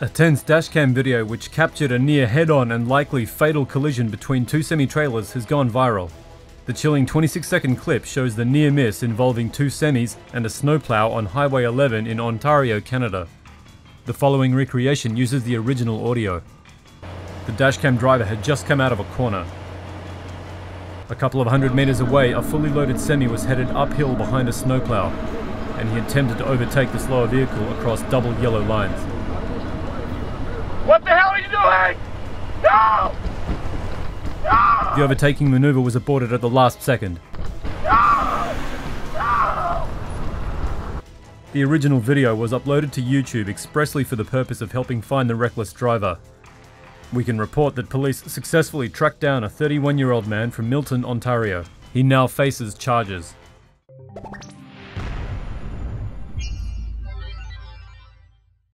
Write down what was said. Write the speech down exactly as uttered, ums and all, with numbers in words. A tense dashcam video which captured a near head-on and likely fatal collision between two semi-trailers has gone viral. The chilling twenty-six second clip shows the near miss involving two semis and a snowplow on Highway eleven in Ontario, Canada. The following recreation uses the original audio. The dashcam driver had just come out of a corner. A couple of hundred meters away, a fully loaded semi was headed uphill behind a snowplow, and he attempted to overtake the slower vehicle across double yellow lines. What the hell are you doing? No! No! The overtaking maneuver was aborted at the last second. No! No! The original video was uploaded to YouTube expressly for the purpose of helping find the reckless driver. We can report that police successfully tracked down a thirty-one-year-old man from Milton, Ontario. He now faces charges.